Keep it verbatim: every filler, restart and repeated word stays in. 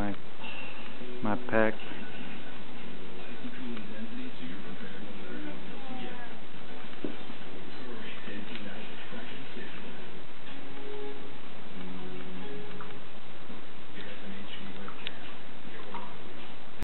my my pack.